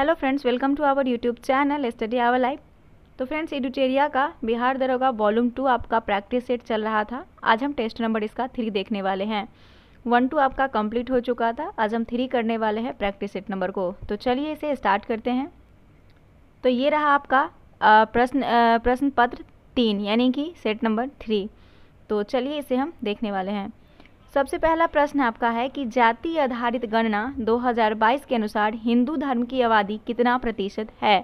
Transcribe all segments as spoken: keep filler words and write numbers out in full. Hello friends, welcome to our YouTube channel study our life. तो friends, एडुटेरिया का बिहार दरोगा volume two आपका practice set चल रहा था। आज हम टेस्ट नंबर इसका थ्री देखने वाले हैं। वन टू आपका कंप्लीट हो चुका था, आज हम थ्री करने वाले हैं प्रैक्टिस सेट नंबर को। तो चलिए इसे स्टार्ट करते हैं। तो ये रहा आपका प्रश्न प्रश्न पत्र तीन यानी कि सेट नंबर थ्री। तो चलिए इसे हम देखने वाले हैं। सबसे पहला प्रश्न आपका है कि जाति आधारित गणना दो हज़ार बाईस के अनुसार हिंदू धर्म की आबादी कितना प्रतिशत है।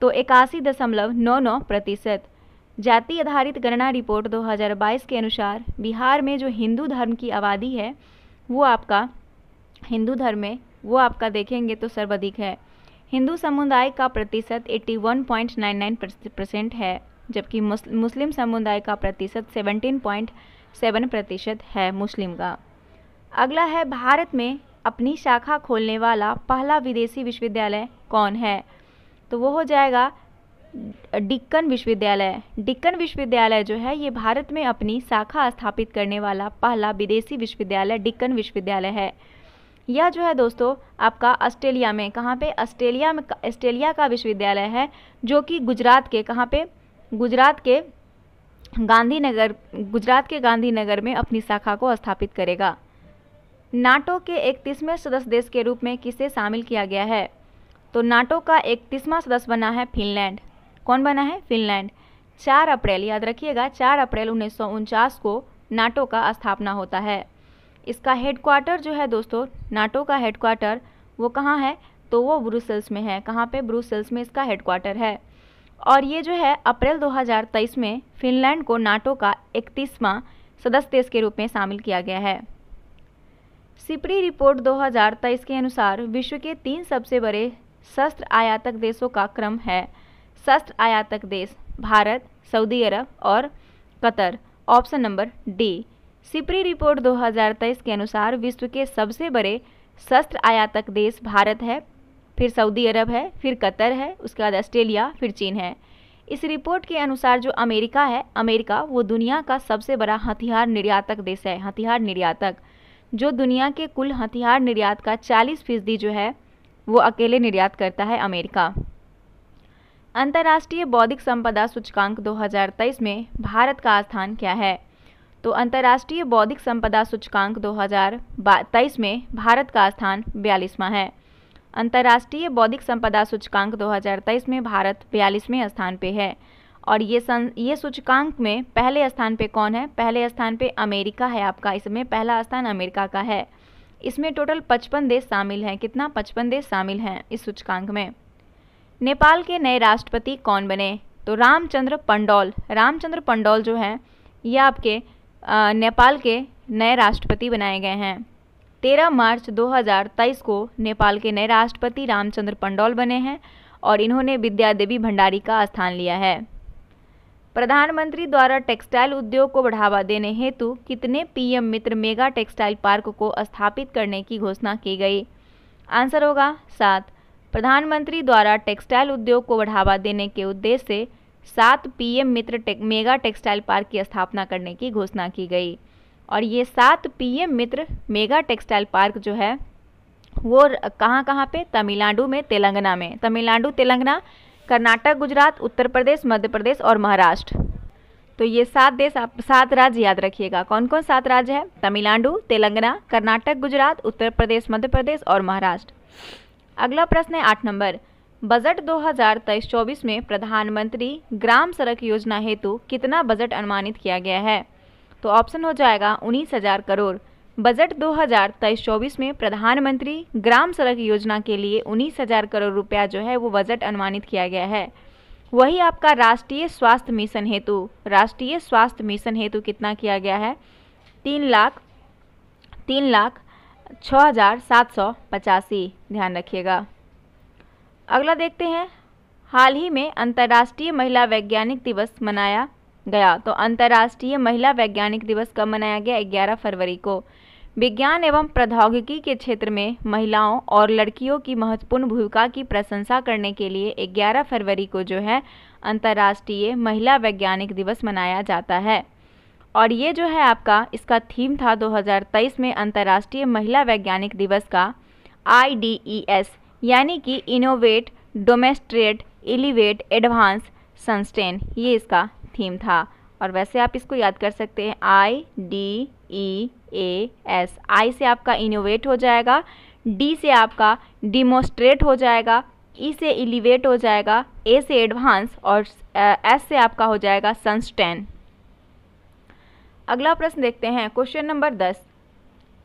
तो इक्यासी दशमलव नौ नौ प्रतिशत। जाति आधारित गणना रिपोर्ट दो हज़ार बाईस के अनुसार बिहार में जो हिंदू धर्म की आबादी है वो आपका हिंदू धर्म में वो आपका देखेंगे तो सर्वाधिक है। हिंदू समुदाय का प्रतिशत इक्यासी पॉइंट निन्यानवे परसेंट है, जबकि मुस्लिम समुदाय का प्रतिशत सेवनटीन पॉइंट सेवन प्रतिशत है मुस्लिम का। अगला है, भारत में अपनी शाखा खोलने वाला पहला विदेशी विश्वविद्यालय कौन है। तो वो हो जाएगा डेक्कन विश्वविद्यालय। डेक्कन विश्वविद्यालय जो है ये भारत में अपनी शाखा स्थापित करने वाला पहला विदेशी विश्वविद्यालय डेक्कन विश्वविद्यालय है। यह जो है दोस्तों आपका ऑस्ट्रेलिया में, कहाँ पे, ऑस्ट्रेलिया में, ऑस्ट्रेलिया का विश्वविद्यालय है जो कि गुजरात के, कहाँ पे, गुजरात के गांधीनगर, गुजरात के गांधीनगर में अपनी शाखा को स्थापित करेगा। नाटो के इकतीसवें सदस्य देश के रूप में किसे शामिल किया गया है। तो नाटो का इकतीसवां सदस्य बना है फिनलैंड। कौन बना है, फिनलैंड। चार अप्रैल, याद रखिएगा, चार अप्रैल उन्नीस सौ उनचास को नाटो का स्थापना होता है। इसका हेडक्वार्टर जो है दोस्तों, नाटो का हेडक्वार्टर वो कहाँ है, तो वो ब्रुसेल्स में है। कहाँ पे, ब्रुसेल्स में इसका हेडक्वार्टर है। और ये जो है अप्रैल दो हज़ार तेईस में फिनलैंड को नाटो का इकतीसवां सदस्य देश के रूप में शामिल किया गया है। सिप्री रिपोर्ट दो हज़ार तेईस के अनुसार विश्व के तीन सबसे बड़े शस्त्र आयातक देशों का क्रम है। शस्त्र आयातक देश भारत, सऊदी अरब और Qatar, option number D. SIPRI report दो हज़ार तेईस के अनुसार विश्व के सबसे बड़े शस्त्र आयातक देश भारत है, फिर सऊदी अरब है, फिर कतर है, उसके बाद ऑस्ट्रेलिया, फिर चीन है। इस रिपोर्ट के अनुसार जो अमेरिका है, अमेरिका वो दुनिया का सबसे बड़ा हथियार निर्यातक देश है। हथियार निर्यातक जो दुनिया के कुल हथियार निर्यात का चालीस फीसदी जो है वो अकेले निर्यात करता है अमेरिका। अंतर्राष्ट्रीय बौद्धिक संपदा सूचकांक दो हज़ार तेईस में भारत का स्थान क्या है। तो अंतर्राष्ट्रीय बौद्धिक संपदा सूचकांक दो हज़ार तेईस में भारत का स्थान बयालीसवां है। अंतर्राष्ट्रीय बौद्धिक संपदा सूचकांक दो हज़ार तेईस में भारत बयालीसवें स्थान पे है। और ये सं ये सूचकांक में पहले स्थान पे कौन है, पहले स्थान पे अमेरिका है आपका। इसमें पहला स्थान अमेरिका का है। इसमें टोटल पचपन देश शामिल हैं। कितना, पचपन देश शामिल हैं इस सूचकांक में। नेपाल के नए राष्ट्रपति कौन बने। तो रामचंद्र पौडेल। रामचंद्र पौडेल जो हैं ये आपके नेपाल के नए राष्ट्रपति बनाए गए हैं। तेरह मार्च दो हज़ार तेईस को नेपाल के नए राष्ट्रपति रामचंद्र पौडेल बने हैं और इन्होंने विद्या देवी भंडारी का स्थान लिया है। प्रधानमंत्री द्वारा टेक्सटाइल उद्योग को बढ़ावा देने हेतु कितने पीएम मित्र मेगा टेक्सटाइल पार्क को स्थापित करने की घोषणा की गई। आंसर होगा सात। प्रधानमंत्री द्वारा टेक्सटाइल उद्योग को बढ़ावा देने के उद्देश्य से सात PM Mitra tech, mega textile park की स्थापना करने की घोषणा की गई। और ये सात पीएम मित्र मेगा टेक्सटाइल पार्क जो है वो कहाँ कहाँ पे, तमिलनाडु में, तेलंगाना में, तमिलनाडु, तेलंगाना, कर्नाटक, गुजरात, उत्तर प्रदेश, मध्य प्रदेश और महाराष्ट्र। तो ये सात देश आप, सात राज्य याद रखिएगा। कौन कौन सात राज्य है, तमिलनाडु, तेलंगाना, कर्नाटक, गुजरात, उत्तर प्रदेश, मध्य प्रदेश और महाराष्ट्र। अगला प्रश्न है आठ नंबर, बजट दो हज़ार तेईस चौबीस में प्रधानमंत्री ग्राम सड़क योजना हेतु कितना बजट अनुमानित किया गया है। तो ऑप्शन हो जाएगा उन्नीस हज़ार करोड़। बजट दो हज़ार तेईस चौबीस में प्रधानमंत्री ग्राम सड़क योजना के लिए उन्नीस हज़ार करोड़ रुपया जो है वो बजट अनुमानित किया गया है। वही आपका राष्ट्रीय स्वास्थ्य मिशन हेतु, राष्ट्रीय स्वास्थ्य मिशन हेतु कितना किया गया है, तीन लाख तीन लाख छः हज़ार सात सौ पचासी, ध्यान रखिएगा। अगला देखते हैं, हाल ही में अंतर्राष्ट्रीय महिला वैज्ञानिक दिवस मनाया गया। तो अंतर्राष्ट्रीय महिला वैज्ञानिक दिवस कब मनाया गया, ग्यारह फरवरी को। विज्ञान एवं प्रौद्योगिकी के क्षेत्र में महिलाओं और लड़कियों की महत्वपूर्ण भूमिका की प्रशंसा करने के लिए ग्यारह फरवरी को जो है अंतर्राष्ट्रीय महिला वैज्ञानिक दिवस मनाया जाता है। और ये जो है आपका इसका थीम था दो हज़ार तेईस में अंतर्राष्ट्रीय महिला वैज्ञानिक दिवस का आई डी ई एस, यानी कि innovate, demonstrate, elevate, advance, sustain, ये इसका थीम था। और वैसे आप इसको याद कर सकते हैं I D E A S. आई से आपका इनोवेट हो जाएगा, डी से आपका डिमोस्ट्रेट हो जाएगा, ई से एलिवेट हो जाएगा, ए से एडवांस और एस से आपका हो जाएगा सस्टेन। अगला प्रश्न देखते हैं, क्वेश्चन नंबर दस।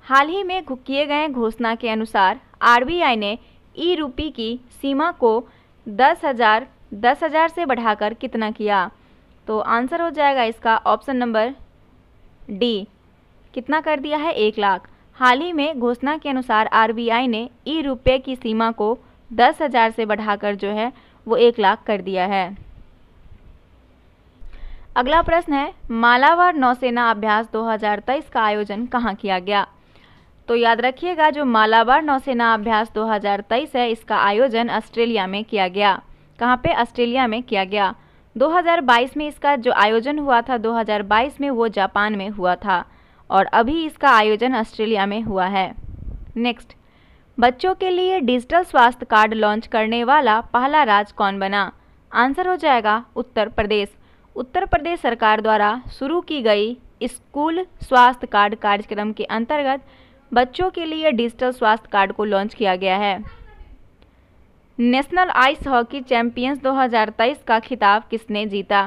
हाल ही में किए गए घोषणा के अनुसार आरबीआई ने ई रूपी की सीमा को दस हज़ार दस हज़ार से बढ़ाकर कितना किया? तो आंसर हो जाएगा इसका ऑप्शन नंबर डी। कितना कर दिया है? एक लाख। हाल ही में घोषणा के अनुसार आरबीआई ने ई रुपये की सीमा को दस हज़ार से बढ़ाकर जो है वो एक लाख कर दिया है। अगला प्रश्न है, मालाबार नौसेना अभ्यास दो हज़ार तेईस का आयोजन कहाँ किया गया? तो याद रखिएगा जो मालाबार नौसेना अभ्यास दो हज़ार तेईस है इसका आयोजन ऑस्ट्रेलिया में किया गया। कहाँ पे? ऑस्ट्रेलिया में किया गया। दो हज़ार बाईस में इसका जो आयोजन हुआ था दो हज़ार बाईस में वो जापान में हुआ था और अभी इसका आयोजन ऑस्ट्रेलिया में हुआ है। नेक्स्ट, बच्चों के लिए डिजिटल स्वास्थ्य कार्ड लॉन्च करने वाला पहला राज्य कौन बना? आंसर हो जाएगा उत्तर प्रदेश। उत्तर प्रदेश सरकार द्वारा शुरू की गई स्कूल स्वास्थ्य कार्ड कार्यक्रम के अंतर्गत बच्चों के लिए डिजिटल स्वास्थ्य कार्ड को लॉन्च किया गया है। नेशनल आइस हॉकी चैंपियंस दो हज़ार तेईस का खिताब किसने जीता?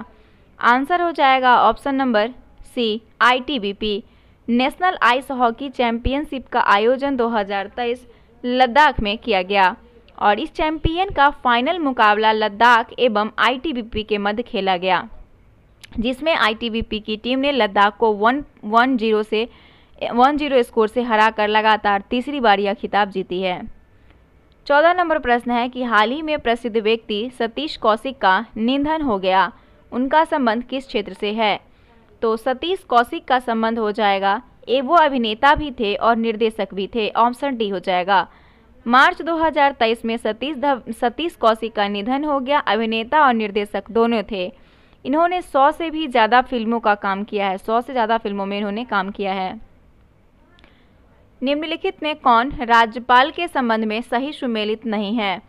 आंसर हो जाएगा option number C I T B P. National ice hockey championship का आयोजन दो हज़ार तेईस लद्दाख में किया गया और इस चैंपियन का फाइनल मुकाबला लद्दाख एवं आई टी बी पी के मध्य खेला गया, जिसमें आई टी बी पी की टीम ने लद्दाख को वन वन जीरो से वन जीरो स्कोर से हराकर लगातार तीसरी बार यह खिताब जीती है। चौदह नंबर प्रश्न है कि हाल ही में प्रसिद्ध व्यक्ति सतीश कौशिक का निधन हो गया, उनका संबंध किस क्षेत्र से है? तो सतीश कौशिक का संबंध हो जाएगा, ए वो अभिनेता भी थे और निर्देशक भी थे, ऑप्शन डी हो जाएगा। मार्च दो हज़ार तेईस में सतीश सतीश कौशिक का निधन हो गया, अभिनेता और निर्देशक दोनों थे। इन्होंने सौ से भी ज़्यादा फिल्मों का काम किया है, सौ से ज़्यादा फिल्मों में इन्होंने काम किया है। निम्नलिखित में कौन राज्यपाल के संबंध में सही सुमेलित नहीं है?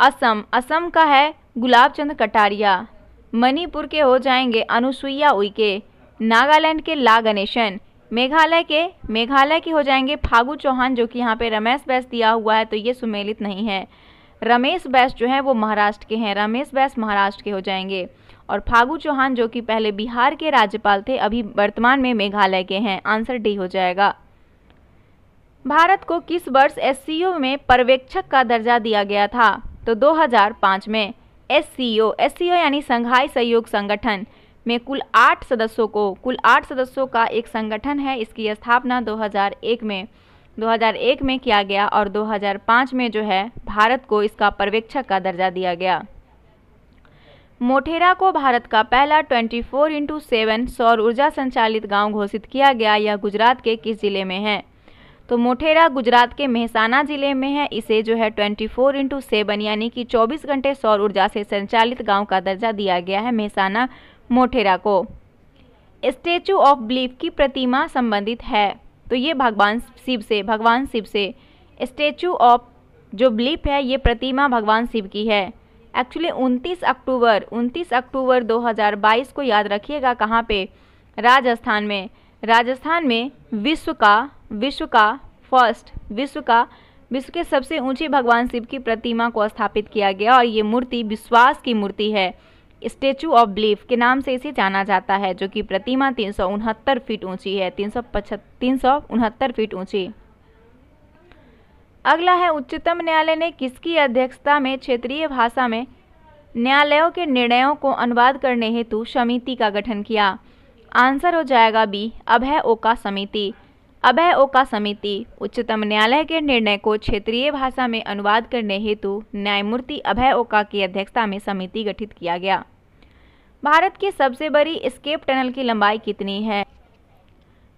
असम, असम का है गुलाब चंद कटारिया, मणिपुर के हो जाएंगे अनुसुईया उइके, नागालैंड के ला गणेशन, मेघालय के मेघालय के हो जाएंगे फागु चौहान, जो कि यहाँ पे रमेश बैस दिया हुआ है तो ये सुमेलित नहीं है। रमेश बैस जो है वो महाराष्ट्र के हैं, रमेश बैस महाराष्ट्र के हो जाएंगे और फागु चौहान जो कि पहले बिहार के राज्यपाल थे अभी वर्तमान में मेघालय के हैं, आंसर डी हो जाएगा। भारत को किस वर्ष एस सी ओ में पर्यवेक्षक का दर्जा दिया गया था? तो दो हज़ार पाँच में। एस सी ओ, एस सी ओ यानी शंघाई सहयोग संगठन में कुल आठ सदस्यों को कुल आठ सदस्यों का एक संगठन है। इसकी स्थापना दो हज़ार एक में दो हज़ार एक में किया गया और दो हज़ार पाँच में जो है भारत को इसका पर्यवेक्षक का दर्जा दिया गया। मोटेरा को भारत का पहला चौबीस इंटू सात सौर ऊर्जा संचालित गांव घोषित किया गया। यह गुजरात के किस जिले में है? तो मोटेरा गुजरात के मेहसाना जिले में है। इसे जो है चौबीस इंटू सात यानी कि चौबीस घंटे सौर ऊर्जा से संचालित गांव का दर्जा दिया गया है मेहसाना मोटेरा को। स्टेचू ऑफ बिलीफ की प्रतिमा संबंधित है, तो ये भगवान शिव से भगवान शिव से स्टेचू ऑफ जो बिलीफ है ये प्रतिमा भगवान शिव की है। एक्चुअली उनतीस अक्टूबर उनतीस अक्टूबर दो हज़ार बाईस को याद रखिएगा कहाँ पे? राजस्थान में। राजस्थान में विश्व का विश्व का फर्स्ट विश्व का विश्व के सबसे ऊंचे भगवान शिव की प्रतिमा को स्थापित किया गया और ये मूर्ति विश्वास की मूर्ति है। स्टेचू ऑफ बिलीफ के नाम से इसे जाना जाता है, जो कि प्रतिमा तीन सौ उनहत्तर फीट ऊंची है, तीन सौ पचहत्तर तीन सौ उनहत्तर फीट ऊंची। अगला है, उच्चतम न्यायालय ने किसकी अध्यक्षता में क्षेत्रीय भाषा में न्यायालयों के निर्णयों को अनुवाद करने हेतु समिति का गठन किया? आंसर हो जाएगा बी अभय ओका समिति। अभय ओका समिति उच्चतम न्यायालय के निर्णय को क्षेत्रीय भाषा में अनुवाद करने हेतु न्यायमूर्ति अभय ओका की अध्यक्षता में समिति गठित किया गया। भारत की सबसे बड़ी स्केप टनल की लंबाई कितनी है?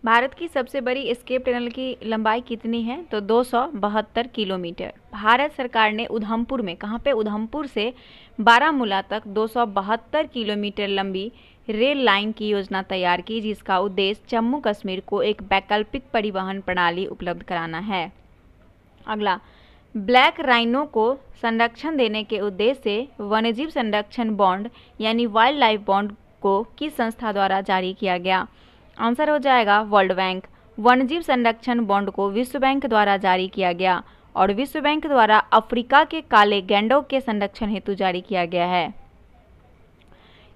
भारत की सबसे बड़ी स्केप टनल की लंबाई कितनी है? तो दो सौ बहत्तर किलोमीटर। भारत सरकार ने उधमपुर में, कहाँ पे? उधमपुर से बारामूला तक दो सौ बहत्तर किलोमीटर लंबी रेल लाइन की योजना तैयार की, जिसका उद्देश्य जम्मू कश्मीर को एक वैकल्पिक परिवहन प्रणाली उपलब्ध कराना है। अगला, ब्लैक राइनो को संरक्षण देने के उद्देश्य से वन्यजीव संरक्षण बॉन्ड यानी वाइल्ड लाइफ बॉन्ड को किस संस्था द्वारा जारी किया गया? आंसर हो जाएगा वर्ल्ड बैंक। वन्यजीव संरक्षण बॉन्ड को विश्व बैंक द्वारा जारी किया गया और विश्व बैंक द्वारा अफ्रीका के काले गैंडों के संरक्षण हेतु जारी किया गया है।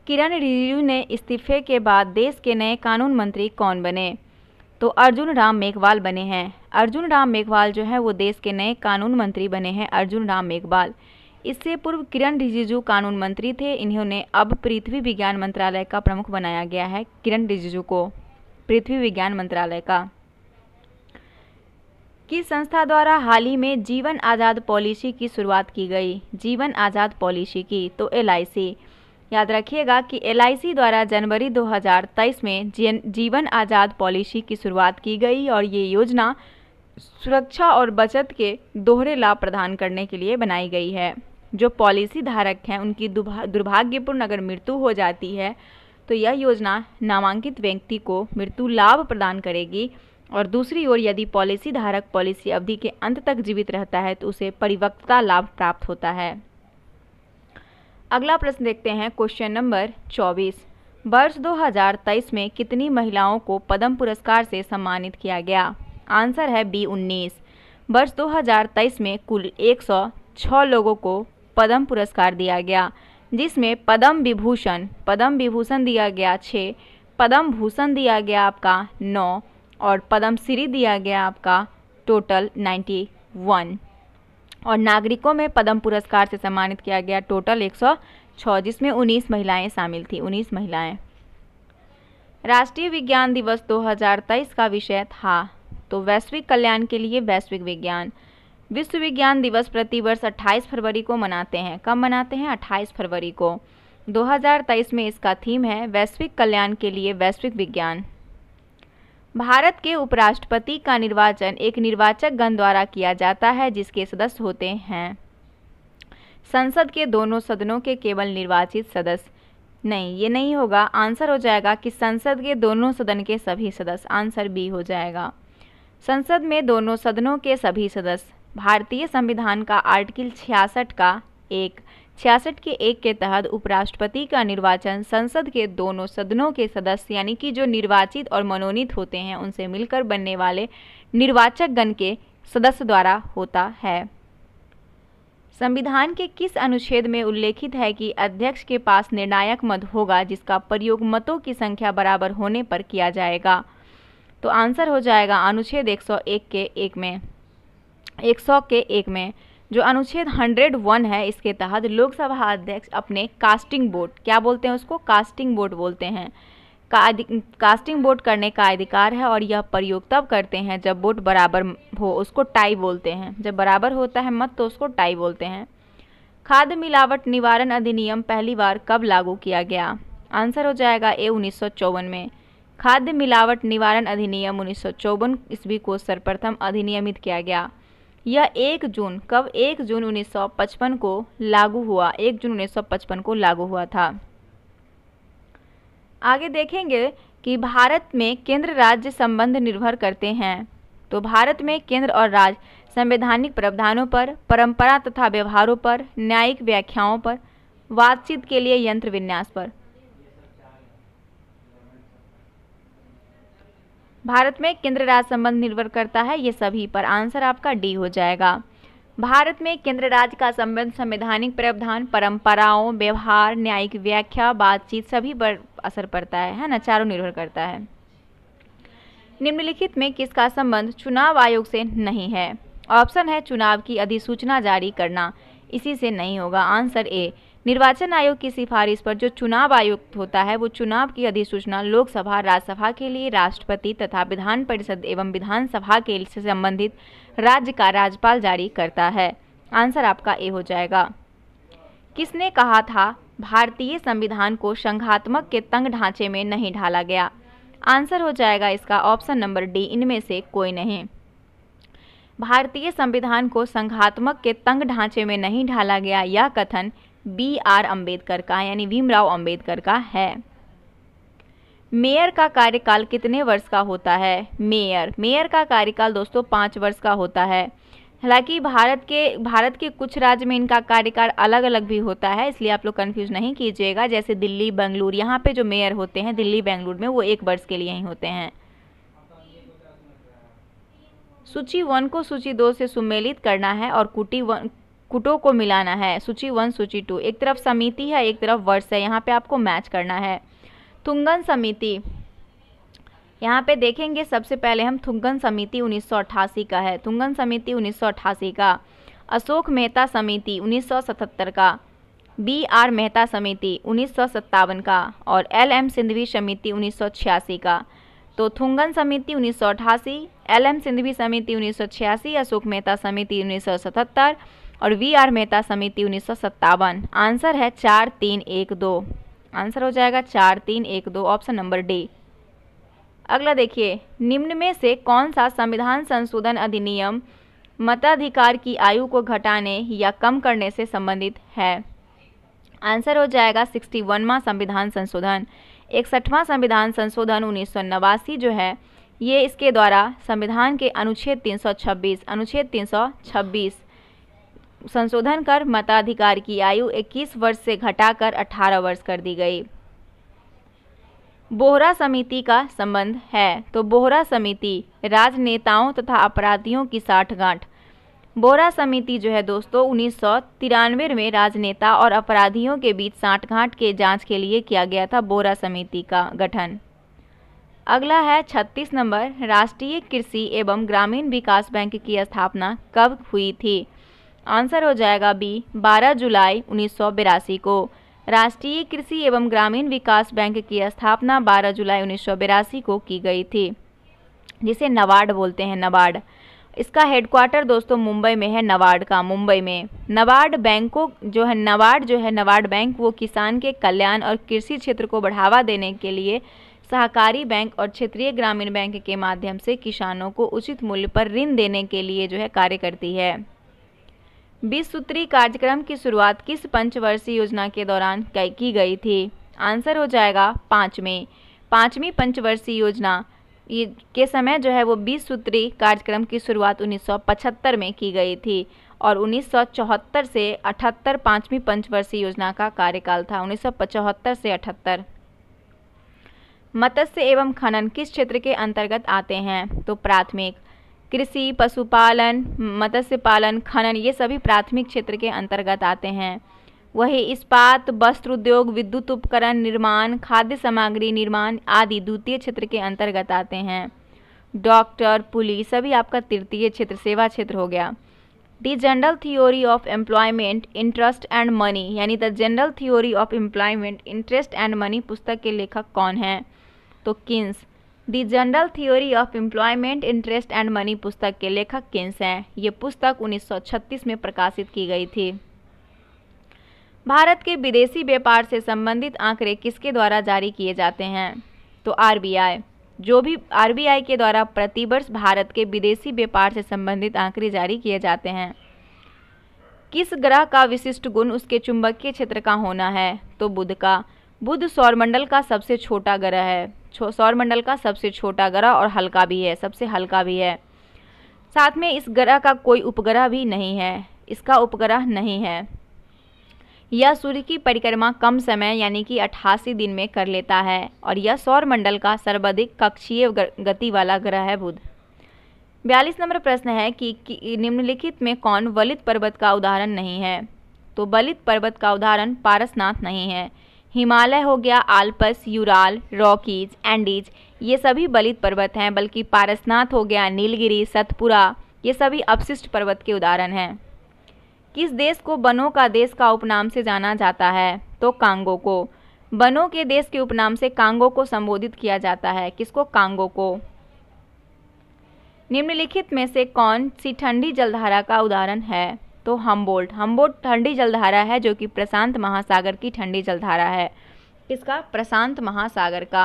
किरण रिजिजू ने इस्तीफे के बाद देश के नए कानून मंत्री कौन बने? तो अर्जुन राम मेघवाल बने हैं। अर्जुन राम मेघवाल जो है वो देश के नए कानून मंत्री बने हैं, अर्जुन राम मेघवाल। इससे पूर्व किरण रिजिजू कानून मंत्री थे, इन्होंने अब पृथ्वी विज्ञान मंत्रालय का प्रमुख बनाया गया है। किरण रिजिजू को पृथ्वी विज्ञान मंत्रालय का किस संस्था द्वारा हाल ही में जीवन आज़ाद पॉलिसी की शुरुआत की गई? जीवन आज़ाद पॉलिसी की तो एल आई सी। याद रखिएगा कि एल आई सी द्वारा जनवरी दो हज़ार तेईस में जीवन आज़ाद पॉलिसी की शुरुआत की गई और ये योजना सुरक्षा और बचत के दोहरे लाभ प्रदान करने के लिए बनाई गई है। जो पॉलिसी धारक हैं उनकी दुर्भाग्यपूर्ण अगर मृत्यु हो जाती है तो यह योजना नामांकित व्यक्ति को मृत्यु लाभ प्रदान करेगी और दूसरी ओर यदि पॉलिसी धारक पॉलिसी अवधि के अंत तक जीवित रहता है तो उसे परिपक्वता लाभ प्राप्त होता है। अगला प्रश्न देखते हैं, क्वेश्चन नंबर चौबीस। वर्ष दो हज़ार तेईस में कितनी महिलाओं को पद्म पुरस्कार से सम्मानित किया गया? आंसर है बी उन्नीस। वर्ष दो हज़ार तेईस में कुल एक सौ छह लोगों को पद्म पुरस्कार दिया गया, जिसमें पद्म विभूषण पद्म विभूषण दिया गया छः, पद्म भूषण दिया गया आपका नौ और पद्मश्री दिया गया आपका टोटल इक्यानवे और नागरिकों में पद्म पुरस्कार से सम्मानित किया गया टोटल एक सौ छह, जिसमें उन्नीस महिलाएं शामिल थी। उन्नीस महिलाएं। राष्ट्रीय विज्ञान दिवस दो हज़ार तेईस का विषय था तो वैश्विक कल्याण के लिए वैश्विक विज्ञान। विश्व विज्ञान दिवस प्रतिवर्ष अट्ठाईस फरवरी को मनाते हैं। कब मनाते हैं? अट्ठाईस फरवरी को। दो हज़ार तेईस में इसका थीम है वैश्विक कल्याण के लिए वैश्विक विज्ञान। भारत के उपराष्ट्रपति का निर्वाचन एक निर्वाचक गण द्वारा किया जाता है जिसके सदस्य होते हैं संसद के दोनों सदनों के केवल निर्वाचित सदस्य। नहीं, ये नहीं होगा। आंसर हो जाएगा कि संसद के दोनों सदन के सभी सदस्य। आंसर बी हो जाएगा। संसद में दोनों सदनों के सभी सदस्य। भारतीय संविधान का आर्टिकल छियासठ का एक छियासठ के एक के तहत उपराष्ट्रपति का निर्वाचन संसद के दोनों सदनों के सदस्य यानी कि जो निर्वाचित और मनोनीत होते हैं उनसे मिलकर बनने वाले निर्वाचक गण के सदस्य द्वारा होता है। संविधान के किस अनुच्छेद में उल्लेखित है कि अध्यक्ष के पास निर्णायक मत होगा जिसका प्रयोग मतों की संख्या बराबर होने पर किया जाएगा? तो आंसर हो जाएगा अनुच्छेद एक सौ एक के एक में एक सौ के एक में जो अनुच्छेद एक सौ एक है इसके तहत लोकसभा अध्यक्ष अपने कास्टिंग वोट, क्या बोलते हैं उसको? कास्टिंग वोट बोलते हैं। का, कास्टिंग वोट करने का अधिकार है और यह प्रयोग तब करते हैं जब वोट बराबर हो, उसको टाई बोलते हैं। जब बराबर होता है मत तो उसको टाई बोलते हैं। खाद्य मिलावट निवारण अधिनियम पहली बार कब लागू किया गया? आंसर हो जाएगा ए उन्नीस सौ चौवन में। खाद्य मिलावट निवारण अधिनियम उन्नीस सौ चौवन ईस्वी को सर्वप्रथम अधिनियमित किया गया। यह एक जून कब एक जून उन्नीस सौ पचपन को लागू हुआ एक जून उन्नीस सौ पचपन को लागू हुआ था। आगे देखेंगे कि भारत में केंद्र राज्य संबंध निर्भर करते हैं। तो भारत में केंद्र और राज्य संवैधानिक प्रावधानों पर, परंपरा तथा व्यवहारों पर, न्यायिक व्याख्याओं पर, बातचीत के लिए यंत्र विन्यास पर। भारत में केंद्र राज्य संबंध निर्भर करता है ये सभी पर। आंसर आपका डी हो जाएगा। भारत में केंद्र राज्य का संबंध संवैधानिक प्रावधान, परंपराओं, व्यवहार, न्यायिक व्याख्या, बातचीत सभी पर असर पड़ता है, है ना, चारों निर्भर करता है। निम्नलिखित में किसका संबंध चुनाव आयोग से नहीं है? ऑप्शन है चुनाव की अधिसूचना जारी करना, इसी से नहीं होगा। Answer A. निर्वाचन आयोग की सिफारिश पर जो चुनाव आयोग होता है वो चुनाव की अधिसूचना लोकसभा, राज्यसभा के लिए राष्ट्रपति तथा विधान परिषद एवं विधानसभा के से संबंधित राज्य का राज्यपाल जारी करता है। आंसर आपका ए हो जाएगा। किसने कहा था भारतीय संविधान को संघात्मक के तंग ढांचे में नहीं ढाला गया? आंसर हो जाएगा इसका ऑप्शन नंबर डी, इनमें से कोई नहीं। भारतीय संविधान को संघात्मक के तंग ढांचे में नहीं ढाला गया, यह कथन बी आर अम्बेडकर का यानी भीमराव अम्बेडकर का है। मेयर का कार्यकाल कितने वर्ष का होता है? मेयर मेयर का कार्यकाल दोस्तों पाँच वर्ष का होता है हालांकि भारत के भारत के कुछ राज्य में इनका कार्यकाल अलग अलग भी होता है, इसलिए आप लोग कंफ्यूज नहीं कीजिएगा। जैसे दिल्ली बेंगलुरु, यहाँ पे जो मेयर होते हैं दिल्ली बेंगलुरु में, वो एक वर्ष के लिए ही होते हैं। सूची वन को सूची दो से सुमेलित करना है और कुटी वन कुटों को मिलाना है। सूची वन सूची टू, एक तरफ समिति है एक तरफ वर्ष है, यहाँ पे आपको मैच करना है। तुंगन समिति, यहाँ पे देखेंगे सबसे पहले हम तुंगन समिति उन्नीस सौ अट्ठासी का है। तुंगन समिति उन्नीस सौ अट्ठासी का, अशोक मेहता समिति उन्नीस सौ सतहत्तर का, बी आर मेहता समिति उन्नीस सौ सत्तावन का और एल एम सिंघवी समिति उन्नीस सौ छियासी का। तो तुंगन समिति उन्नीस सौ अट्ठासी, एल एम सिंघवी समिति उन्नीस सौ छियासी, अशोक मेहता समिति उन्नीस सौ सतहत्तर और वी आर मेहता समिति उन्नीस सौ सत्तावन। आंसर है चार तीन एक दो, आंसर हो जाएगा चार तीन एक दो, ऑप्शन नंबर डी। अगला देखिए, निम्न में से कौन सा संविधान संशोधन अधिनियम मताधिकार की आयु को घटाने या कम करने से संबंधित है? आंसर हो जाएगा इकसठवां संविधान संशोधन। इकसठवां संविधान संशोधन उन्नीस सौ नवासी जो है, ये इसके द्वारा संविधान के अनुच्छेद तीन सौ छब्बीस अनुच्छेद तीन सौ छब्बीस संशोधन कर मताधिकार की आयु इक्कीस वर्ष से घटाकर अठारह वर्ष कर दी गई। बोहरा समिति का संबंध है, तो बोहरा समिति राजनेताओं तथा अपराधियों की साठगांठ। बोहरा समिति जो है दोस्तों उन्नीस सौ तिरानवे में राजनेता और अपराधियों के बीच साठगांठ के जांच के लिए किया गया था बोहरा समिति का गठन। अगला है छत्तीस नंबर, राष्ट्रीय कृषि एवं ग्रामीण विकास बैंक की स्थापना कब हुई थी? आंसर हो जाएगा बी, बारह जुलाई उन्नीस सौ बिरासी को। राष्ट्रीय कृषि एवं ग्रामीण विकास बैंक की स्थापना बारह जुलाई उन्नीस सौ बिरासी को की गई थी, जिसे नबार्ड बोलते हैं, नबार्ड। इसका हेडक्वार्टर दोस्तों मुंबई में है, नबार्ड का मुंबई में। नबार्ड बैंकों जो है नबार्ड जो है नबार्ड बैंक वो किसान के कल्याण और कृषि क्षेत्र को बढ़ावा देने के लिए सहकारी बैंक और क्षेत्रीय ग्रामीण बैंक के माध्यम से किसानों को उचित मूल्य पर ऋण देने के लिए जो है कार्य करती है। बीस सूत्री कार्यक्रम की शुरुआत किस पंचवर्षीय योजना के दौरान की गई थी? आंसर हो जाएगा पाँच में। पाँचवीं पंचवर्षीय योजना ये के समय जो है वो बीस सूत्री कार्यक्रम की शुरुआत उन्नीस सौ पचहत्तर में की गई थी और उन्नीस सौ चौहत्तर से अठहत्तर पाँचवीं पंचवर्षीय योजना का कार्यकाल था, उन्नीस सौ पचहत्तर से अठहत्तर। मत्स्य एवं खनन किस क्षेत्र के अंतर्गत आते हैं? तो प्राथमिक। कृषि, पशुपालन, मत्स्य पालन, खनन, ये सभी प्राथमिक क्षेत्र के अंतर्गत आते हैं। वही इस्पात, वस्त्र उद्योग, विद्युत उपकरण निर्माण, खाद्य सामग्री निर्माण आदि द्वितीय क्षेत्र के अंतर्गत आते हैं। डॉक्टर, पुलिस सभी आपका तृतीय क्षेत्र, सेवा क्षेत्र हो गया। The general theory of employment, interest and money, यानी the general theory of employment, interest and money पुस्तक के लेखक कौन हैं? तो Keynes. The general theory of employment, interest and money पुस्तक के लेखक किन्स हैं। ये पुस्तक उन्नीस सौ छत्तीस में प्रकाशित की गई थी। भारत के विदेशी व्यापार से संबंधित आंकड़े किसके द्वारा जारी किए जाते हैं? तो आरबीआई। जो भी आरबीआई के द्वारा प्रतिवर्ष भारत के विदेशी व्यापार से संबंधित आंकड़े जारी किए जाते हैं। किस ग्रह का विशिष्ट गुण उसके चुंबकीय क्षेत्र का होना है? तो बुध का। बुध सौरमंडल का सबसे छोटा ग्रह है, सौरमंडल का सबसे छोटा ग्रह और हल्का भी है, सबसे हल्का भी है। साथ में इस ग्रह का कोई उपग्रह भी नहीं है, इसका उपग्रह नहीं है। यह सूर्य की परिक्रमा कम समय यानी कि अट्ठासी दिन में कर लेता है और यह सौरमंडल का सर्वाधिक कक्षीय गति वाला ग्रह है बुध। बयालीस नंबर प्रश्न है कि, कि निम्नलिखित में कौन वलित पर्वत का उदाहरण नहीं है? तो वलित पर्वत का उदाहरण पारसनाथ नहीं है। हिमालय हो गया, आल्पस, यूराल, रॉकीज, एंडीज, ये सभी बलित पर्वत हैं, बल्कि पारसनाथ हो गया, नीलगिरी, सतपुरा, ये सभी अपशिष्ट पर्वत के उदाहरण हैं। किस देश को बनों का देश का उपनाम से जाना जाता है? तो कांगो को। बनों के देश के उपनाम से कांगो को संबोधित किया जाता है। किसको? कांगो को। निम्नलिखित में से कौन सी ठंडी जलधारा का उदाहरण है? तो हम्बोल्ट। हम्बोल्ट ठंडी जलधारा है जो कि प्रशांत महासागर की ठंडी जलधारा है। किसका? प्रशांत महासागर का।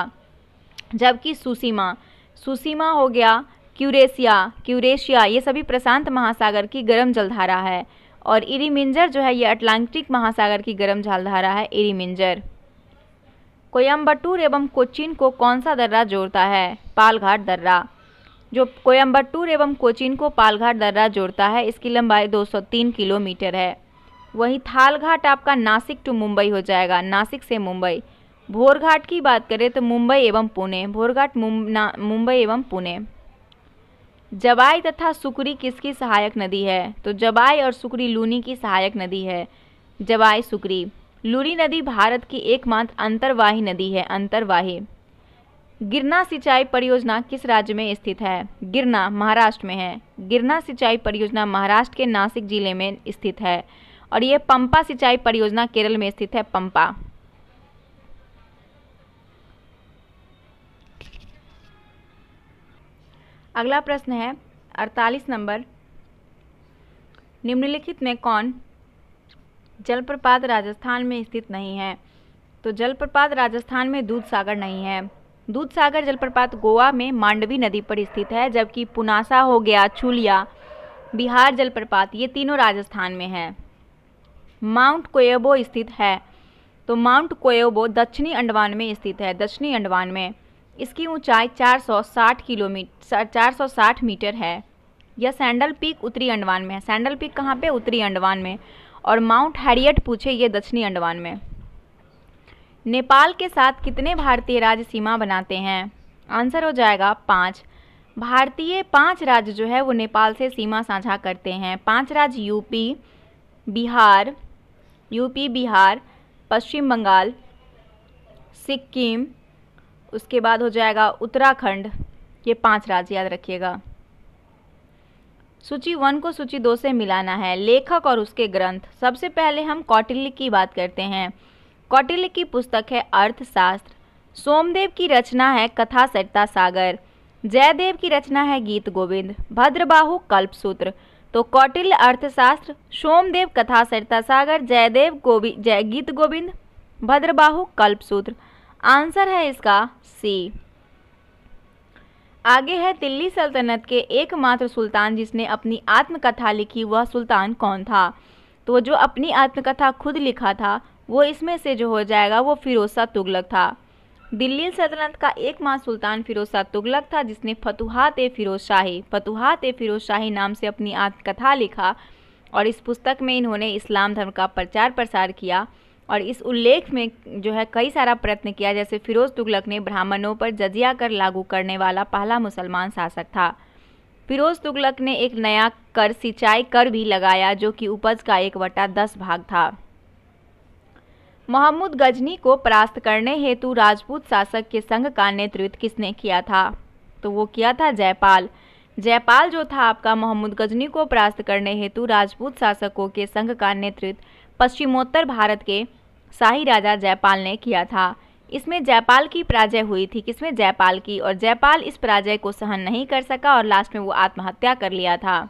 जबकि सुसीमा, सुसीमा हो गया, क्यूरेशिया, क्यूरेशिया, ये सभी प्रशांत महासागर की गर्म जलधारा है और इरीमिंजर जो है ये अटलांटिक महासागर की गर्म जलधारा है, इरीमिंजर। कोयम्बटूर एवं कोचीन को कौन सा दर्रा जोड़ता है? पालघाट दर्रा। जो कोयम्बटूर एवं कोचीन को पालघाट दर्रा जोड़ता है। इसकी लंबाई दो सौ तीन किलोमीटर है। वहीं थालघाट आपका नासिक टू मुंबई हो जाएगा, नासिक से मुंबई। भोरघाट की बात करें तो मुंबई एवं पुणे, भोरघाट मुंबई एवं पुणे। जवाई तथा सुकरी किसकी सहायक नदी है? तो जवाई और सुकरी लूनी की सहायक नदी है, जवाई सुकरी। लूनी नदी भारत की एकमात्र अंतर्वाही नदी है, अंतर्वाही। गिरना सिंचाई परियोजना किस राज्य में स्थित है? गिरना महाराष्ट्र में है। गिरना सिंचाई परियोजना महाराष्ट्र के नासिक जिले में स्थित है। और यह पंपा सिंचाई परियोजना केरल में स्थित है, पंपा। अगला प्रश्न है अड़तालीस नंबर, निम्नलिखित में कौन जलप्रपात राजस्थान में स्थित नहीं है? तो जलप्रपात राजस्थान में दूध सागर नहीं है। दूध सागर जलप्रपात गोवा में मांडवी नदी पर स्थित है, जबकि पुनासा हो गया, चूलिया, बिहार जलप्रपात, ये तीनों राजस्थान में है। माउंट कोयबो स्थित है, तो माउंट कोयबो दक्षिणी अंडमान में स्थित है, दक्षिणी अंडमान में। इसकी ऊंचाई चार सौ साठ किलोमीटर, चार सौ साठ मीटर है। यह सैंडल पीक उत्तरी अंडमान में है। सैंडल पीक कहाँ पे? उत्तरी अंडमान में। और माउंट हैरियट पूछे, ये दक्षिणी अंडमान में। नेपाल के साथ कितने भारतीय राज्य सीमा बनाते हैं? आंसर हो जाएगा पाँच। भारतीय पाँच राज्य जो है वो नेपाल से सीमा साझा करते हैं। पाँच राज्य यूपी, बिहार, यूपी बिहार, पश्चिम बंगाल, सिक्किम, उसके बाद हो जाएगा उत्तराखंड। ये पांच राज्य याद रखिएगा। सूची वन को सूची दो से मिलाना है। लेखक और उसके ग्रंथ, सबसे पहले हम कौटिल्य की बात करते हैं। कौटिल्य की पुस्तक है अर्थशास्त्र। सोमदेव की रचना है कथा सरिता सागर। जयदेव की रचना है गीत गोविंद। भद्रबाहु कल्पसूत्र। तो कौटिल्य अर्थशास्त्र, सोमदेव कथा सरिता सागर, जयदेव गोवि जय गीत गोविंद, भद्रबाहु कल्पसूत्र। आंसर है इसका सी। आगे है दिल्ली सल्तनत के एकमात्र सुल्तान जिसने अपनी आत्मकथा लिखी, वह सुल्तान कौन था? तो जो अपनी आत्मकथा खुद लिखा था वो इसमें से जो हो जाएगा वो फिरोज शाह तुगलक था। दिल्ली सल्तनत का एकमात्र सुल्तान फिरोज शाह तुगलक था, जिसने फतुहात ए फिरोज शाही, फतुहात ए फिरोज शाही नाम से अपनी आत्मकथा लिखा। और इस पुस्तक में इन्होंने इस्लाम धर्म का प्रचार प्रसार किया। और इस उल्लेख में जो है कई सारा प्रयत्न किया, जैसे फिरोज तुगलक ने ब्राह्मणों पर जजिया कर लागू करने वाला पहला मुसलमान शासक था। फिरोज तुगलक ने एक नया कर सिंचाई कर भी लगाया, जो कि उपज का एक बटा दस भाग था। मोहम्मद गजनी को परास्त करने हेतु राजपूत शासक के संघ का नेतृत्व किसने किया था? तो वो किया था जयपाल। जयपाल जो था आपका, मोहम्मद गजनी को परास्त करने हेतु राजपूत शासकों के संघ का नेतृत्व पश्चिमोत्तर भारत के शाही राजा जयपाल ने किया था। इसमें जयपाल की पराजय हुई थी, किसमें? जयपाल की। और जयपाल इस पराजय को सहन नहीं कर सका और लास्ट में वो आत्महत्या कर लिया था।